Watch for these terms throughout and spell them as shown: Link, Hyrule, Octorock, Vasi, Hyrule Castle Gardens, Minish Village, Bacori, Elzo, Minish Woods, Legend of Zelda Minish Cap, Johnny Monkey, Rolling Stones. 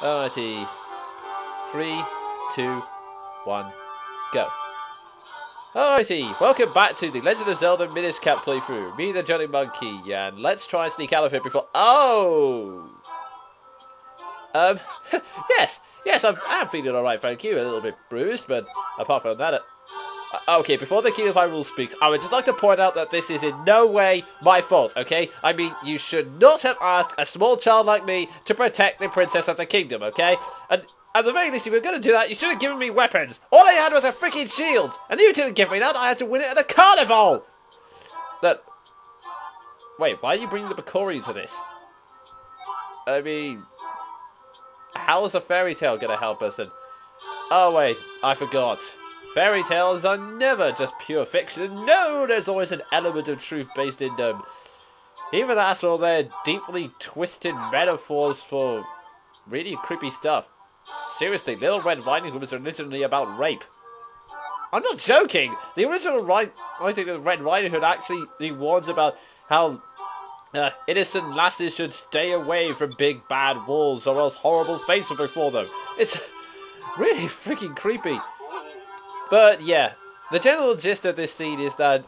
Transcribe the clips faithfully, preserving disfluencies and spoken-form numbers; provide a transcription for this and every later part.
Alrighty. Three, two, one, go. Alrighty, welcome back to the Legend of Zelda Minish Cap playthrough. Me, the Johnny Monkey, and let's try and sneak out of here before. Oh! Um, yes, yes, I'm, I'm feeling alright, thank you. A little bit bruised, but apart from that. Uh, okay, before the King of Hyrule speaks, I would just like to point out that this is in no way my fault, okay? I mean, you should not have asked a small child like me to protect the princess of the kingdom, okay? And. At the very least, if you were going to do that, you should have given me weapons. All I had was a freaking shield. And you didn't give me that. I had to win it at a carnival. That... Wait, why are you bringing the Bacori to this? I mean... How is a fairy tale going to help us? And... Oh, wait. I forgot. Fairy tales are never just pure fiction. No, there's always an element of truth based in them. Even after all, they're deeply twisted metaphors for really creepy stuff. Seriously, Little Red Riding Hood was originally about rape. I'm not joking! The original writing of Red Riding Hood actually warns about how uh, innocent lasses should stay away from big bad wolves or else horrible fates will befall them. It's really freaking creepy. But yeah, the general gist of this scene is that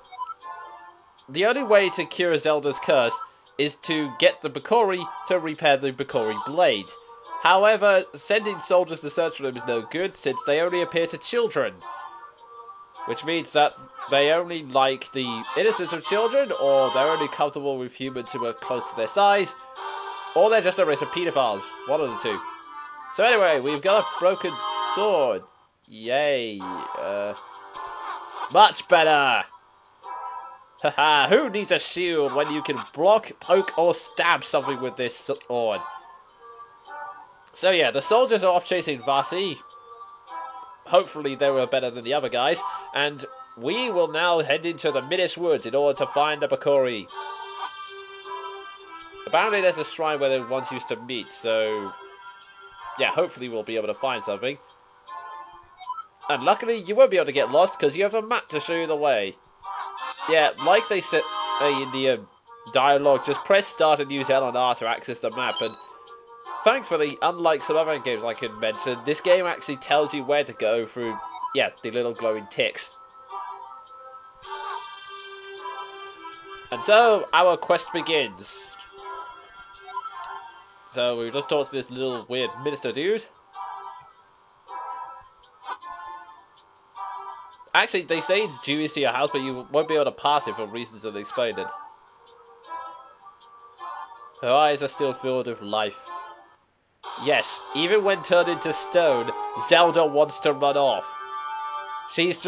the only way to cure Zelda's curse is to get the Bacori to repair the Bacori blade. However, sending soldiers to search for them is no good, since they only appear to children. Which means that they only like the innocence of children, or they're only comfortable with humans who are close to their size, or they're just a race of pedophiles, one of the two. So anyway, we've got a broken sword. Yay. Uh, much better! Haha, who needs a shield when you can block, poke, or stab something with this sword? So yeah, the soldiers are off chasing Vasi. Hopefully they were better than the other guys. And we will now head into the Minish Woods in order to find the Bacori. Apparently there's a shrine where they once used to meet, so... Yeah, hopefully we'll be able to find something. And luckily you won't be able to get lost because you have a map to show you the way. Yeah, like they said in the um, dialogue, just press start and use L and R to access the map and... Thankfully, unlike some other games I can mention, this game actually tells you where to go through, yeah, the little glowing ticks. And so, our quest begins. So, we've just talked to this little weird minister dude. Actually, they say it's Jewish to your house, but you won't be able to pass it for reasons unexplained. Her eyes are still filled with life. Yes, even when turned into stone, Zelda wants to run off. She's...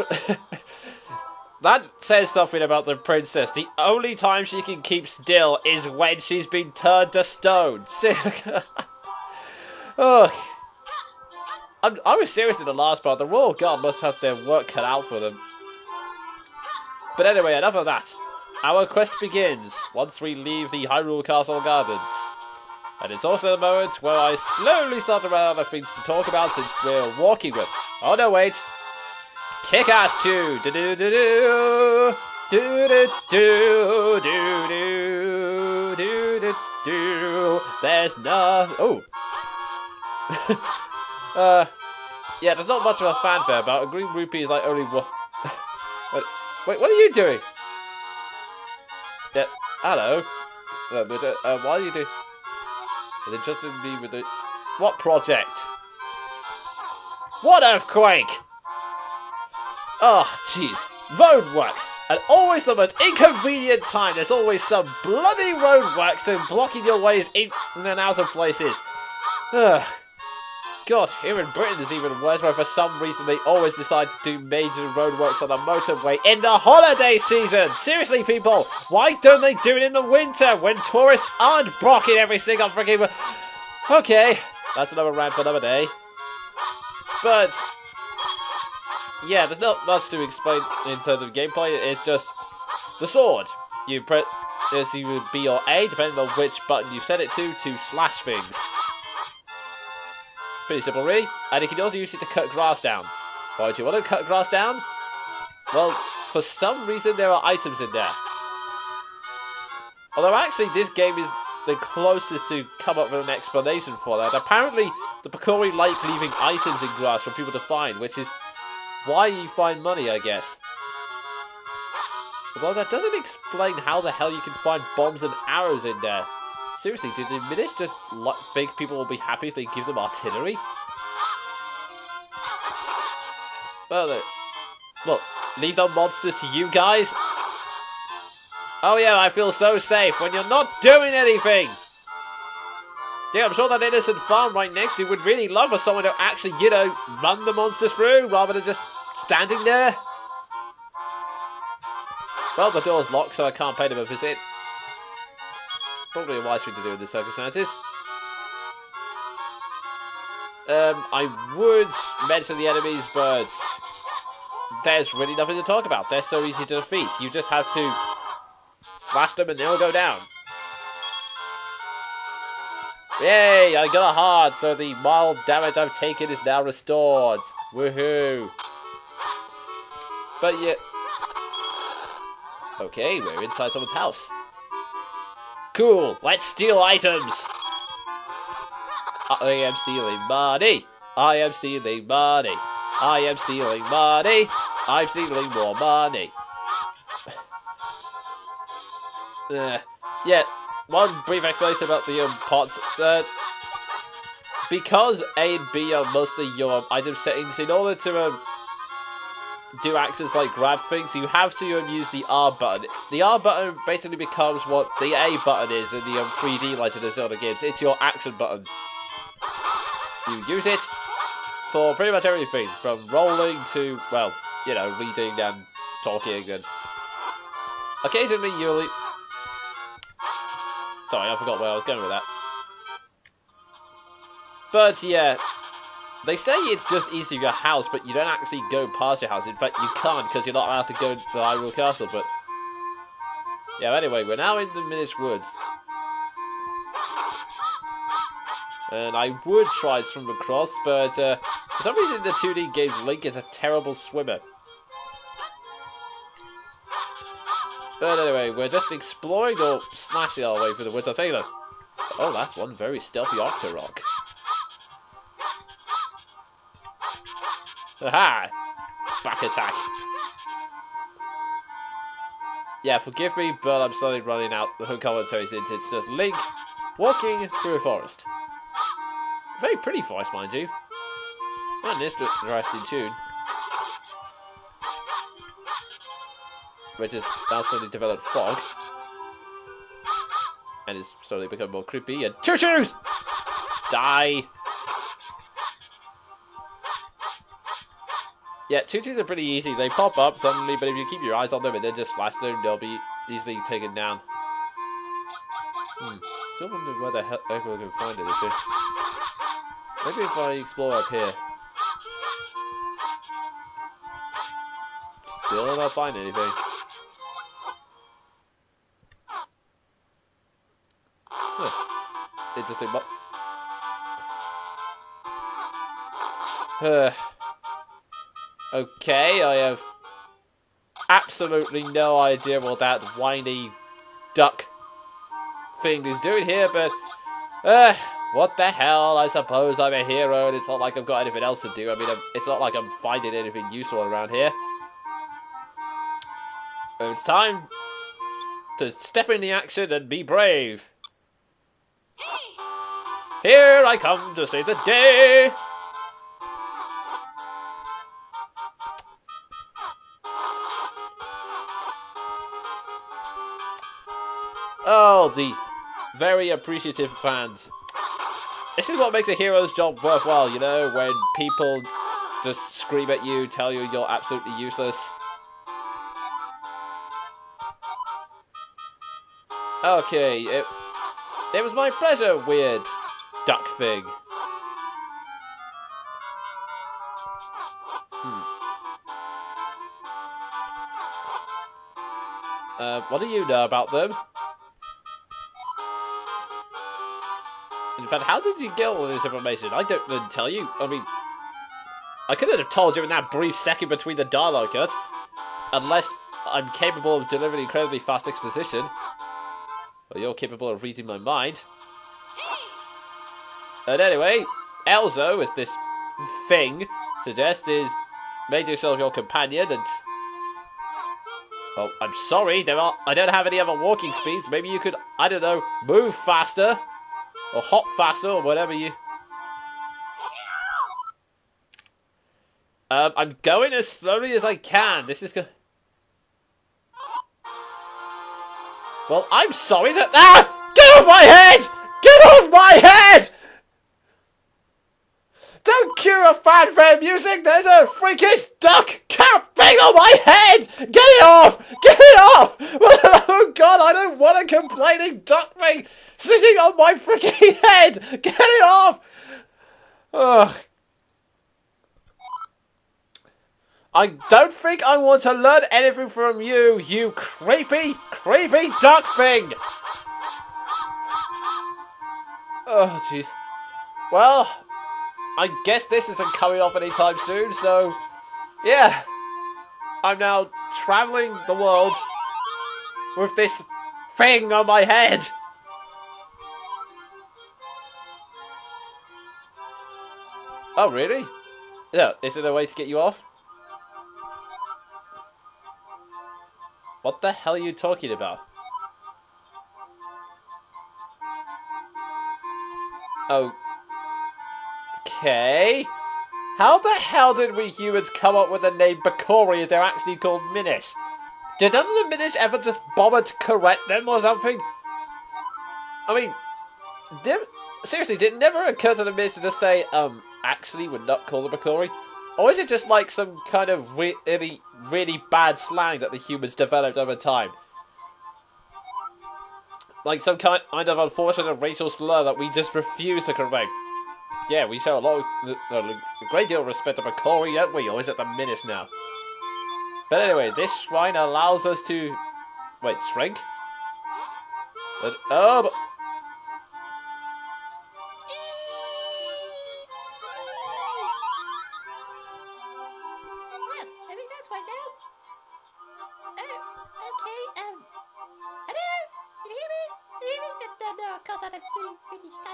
That says something about the princess. The only time she can keep still is when she's been turned to stone. Oh. I'm, I was serious in the last part. The royal guard must have their work cut out for them. But anyway, enough of that. Our quest begins once we leave the Hyrule Castle Gardens. And it's also the moment where I slowly start to run out of things to talk about since we're walking with. Oh no, wait. Kick-ass tune. Do do do do do do do do do do do. There's no. Oh. uh. Yeah, there's not much of a fanfare about. A green rupee is like only one. Wait, what are you doing? Yeah. Hello. Uh, but, uh, uh, why are you doing? They trusted me with the... What project? What earthquake? Oh, jeez. Roadworks. And always the most inconvenient time. There's always some bloody roadworks and blocking your ways in and out of places. Ugh. God, here in Britain is even worse where for some reason they always decide to do major roadworks on a motorway in the holiday season! Seriously, people, why don't they do it in the winter when tourists aren't blocking every single freaking... Okay, that's another rant for another day. But, yeah, there's not much to explain in terms of gameplay, it's just the sword. You press B or A, depending on which button you set it to, to slash things. Pretty simple, really. And you can also use it to cut grass down. Why do you want to cut grass down? Well, for some reason there are items in there. Although actually this game is the closest to come up with an explanation for that. Apparently, the Bacori like leaving items in grass for people to find, which is why you find money, I guess. Although that doesn't explain how the hell you can find bombs and arrows in there. Seriously, did the Minish just think people will be happy if they give them artillery? Well, no. Well, leave the monsters to you guys? Oh yeah, I feel so safe when you're not doing anything! Yeah, I'm sure that innocent farm right next to you would really love for someone to actually, you know, run the monsters through rather than just standing there. Well, the door's locked, so I can't pay them a visit. Probably a wise thing to do in the circumstances. Um, I would mention the enemies, but there's really nothing to talk about. They're so easy to defeat. You just have to slash them and they'll go down. Yay, I got a heart, so the mild damage I've taken is now restored. Woohoo. But yeah. Okay, we're inside someone's house. Cool, let's steal items. I am stealing money. I am stealing money. I am stealing money. I'm stealing more money. uh, yeah, one brief explanation about the um, pots. Uh, because A and B are mostly your um, item settings, in order to um, do actions like grab things, you have to um, use the R button. The R button basically becomes what the A button is in the um, three D Legend of Zelda games. It's your action button. You use it for pretty much everything, from rolling to, well, you know, reading and talking, and occasionally you'll... Sorry, I forgot where I was going with that. But yeah, they say it's just east of your house, but you don't actually go past your house. In fact, you can't, because you're not allowed to go to the Hyrule Castle, but... Yeah, anyway, we're now in the Minish Woods. And I would try to swim across, but uh, for some reason the two D game Link is a terrible swimmer. But anyway, we're just exploring or slashing our way through the woods, I tell you that. Oh, that's one very stealthy Octorock. Aha! Back attack. Yeah, forgive me, but I'm slowly running out the commentary since it's just Link walking through a forest. Very pretty voice, mind you. And this interesting tune, which is now slowly developed fog, and it's slowly become more creepy. And choo choos, die. Yeah, choo choos are pretty easy. They pop up suddenly, but if you keep your eyes on them and then just slash them, they'll be easily taken down. Hmm. Still wondering where the heck we're going to find it this year. Maybe if I explore up here. Still not find anything. Huh. Interesting mo- uh. Okay, I have absolutely no idea what that whiny duck thing is doing here, but... Uh, What the hell? I suppose I'm a hero, and it's not like I've got anything else to do. I mean, I'm, it's not like I'm finding anything useful around here. And it's time to step in the action and be brave. Here I come to save the day. Oh, the very appreciative fans. This is what makes a hero's job worthwhile, you know, when people just scream at you, tell you you're absolutely useless. Okay, it, it was my pleasure, weird duck thing. Hmm. Uh, what do you know about them? In fact, how did you get all this information? I don't really tell you. I mean, I couldn't have told you in that brief second between the dialogue cuts, unless I'm capable of delivering incredibly fast exposition. Well, you're capable of reading my mind. And anyway, Elzo, as this thing suggests, is made yourself your companion and... Well, I'm sorry, there are, I don't have any other walking speeds. Maybe you could, I don't know, move faster. Or hop faster, or whatever you... Um, I'm going as slowly as I can. This is gonna... Well, I'm sorry that... Ah! Get off my head! Get off my head! Don't cue a fanfare music! There's a freakish duck camping on my head! Get it off! Get it off! Oh god, I don't want a complaining duckling sitting on my freaking head! Get it off! Ugh. I don't think I want to learn anything from you, you creepy, creepy duck thing! Oh, jeez. Well, I guess this isn't coming off anytime soon, so... Yeah. I'm now travelling the world with this thing on my head! Oh, really? No, is there a way to get you off? What the hell are you talking about? Oh. Okay. How the hell did we humans come up with the name Bacori if they're actually called Minish? Did none of the Minish ever just bother to correct them or something? I mean, did, seriously, did it never occur to the Minish to just say, um, actually we're not called the Bacori? Or is it just like some kind of really, really bad slang that the humans developed over time? Like some kind of unfortunate racial slur that we just refuse to correct. Yeah, we show a lot, of, a great deal of respect to Bacori, don't we? Or is it the Minish now? But anyway, this shrine allows us to... Wait, shrink? But, oh, but... That was the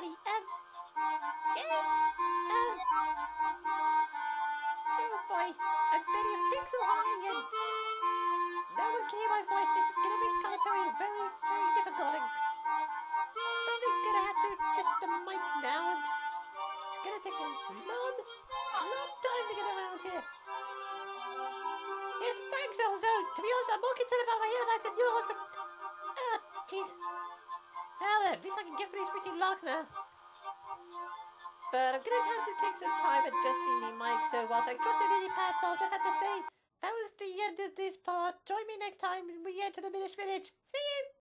end of this part. Join me next time when we enter the Minish Village. See you!